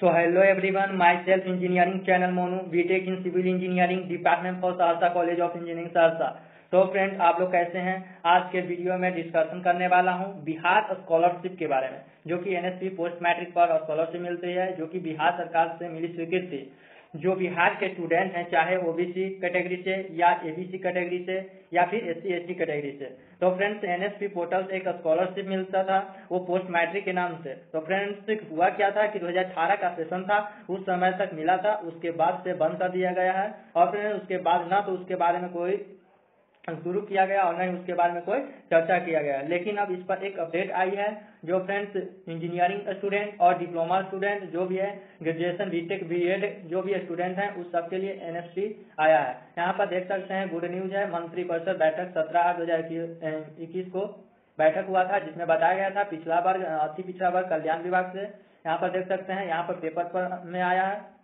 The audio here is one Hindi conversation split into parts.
So hello everyone, myself engineering channel Monu, BTech in civil engineering department for Saharsa College of Engineering Saharsa। तो फ्रेंड आप लोग कैसे हैं? आज के वीडियो में डिस्कशन करने वाला हूं बिहार स्कॉलरशिप के बारे में, जो कि NSP पोस्ट मैट्रिक पर स्कॉलरशिप मिलती है, जो कि बिहार सरकार से मिली स्वीकृति। जो बिहार के स्टूडेंट हैं, चाहे OBC कैटेगरी से या ABC कैटेगरी से या फिर SC कैटेगरी से, तो फ्रेंड्स NSP पोर्टल से एक स्कॉलरशिप मिलता था, वो पोस्ट मैट्रिक के नाम से। तो फ्रेंड्स हुआ क्या था कि 2018 का सेशन था, उस समय तक मिला था, उसके बाद से बंद कर दिया गया है। और फ्रेंड्स उसके बाद ना तो उसके बारे में कोई शुरू किया गया और न उसके बारे में कोई चर्चा किया गया। लेकिन अब इस पर एक अपडेट आई है, जो फ्रेंड्स इंजीनियरिंग स्टूडेंट और डिप्लोमा स्टूडेंट जो भी है, ग्रेजुएशन बीटेक बीएड जो भी स्टूडेंट हैं, उस सब के लिए NSP आया है। यहाँ पर देख सकते हैं, गुड न्यूज है। मंत्रिपरिषद बैठक 17/8/2021 को बैठक हुआ था, जिसमें बताया गया था पिछला बार अति पिछड़ा वर्ग कल्याण विभाग से। यहाँ पर देख सकते हैं, यहाँ पर पेपर पर में आया है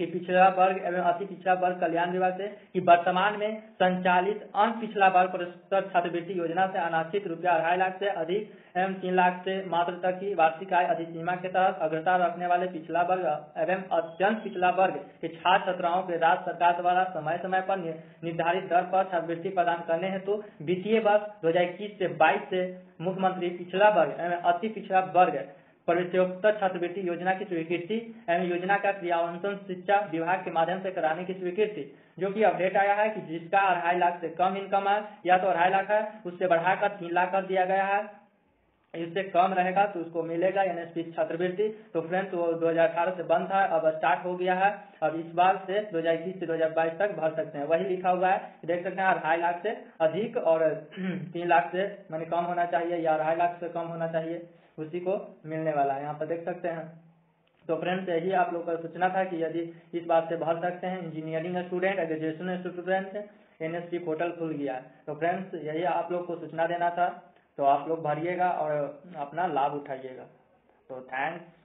कि पिछड़ा वर्ग एवं अति पिछड़ा वर्ग कल्याण विभाग से कि वर्तमान में संचालित अन्य पिछड़ा वर्ग पुरस्कृत छात्रवृत्ति योजना से अनारक्षित रुपया 2.5 लाख से अधिक एवं 3 लाख से मात्र तक की वार्षिक आय अधिसीमा के तहत अग्रता रखने वाले पिछड़ा वर्ग एवं अत्यंत पिछड़ा वर्ग के छात्र छात्राओं के राज्य सरकार द्वारा समय समय पर निर्धारित दर पर छात्रवृत्ति प्रदान करने हेतु वित्तीय वर्ष 2021 से 2022 से मुख्यमंत्री पिछड़ा वर्ग एवं अति पिछड़ा वर्ग प्रवेशोत्तर छात्रवृत्ति योजना की स्वीकृति एवं योजना का क्रियान्वयन शिक्षा विभाग के माध्यम से कराने की स्वीकृति। जो कि अपडेट आया है कि जिसका 2.5 लाख से कम इनकम है, या तो 2.5 लाख है उससे बढ़ाकर 3 लाख कर दिया गया है, इससे कम रहेगा तो उसको मिलेगा NSP छात्रवृत्ति। तो फ्रेंड्स वो 2018 से बंद था, अब स्टार्ट हो गया है। अब इस बार से 2021 से 2022 तक भर सकते हैं। वही लिखा हुआ है, देख सकते हैं 2.5 लाख से अधिक और 3 लाख से मैंने कम होना चाहिए या 2.5 लाख से कम होना चाहिए, उसी को मिलने वाला है। यहाँ पर देख सकते हैं। तो फ्रेंड्स यही आप लोग का सूचना था कि यदि इस बात से भर सकते हैं इंजीनियरिंग स्टूडेंट या ग्रेजुएशन स्टूडेंट, NSP पोर्टल खुल गया है। तो फ्रेंड्स यही आप लोग को सूचना देना था, तो आप लोग भरिएगा और अपना लाभ उठाइएगा। तो थैंक्स।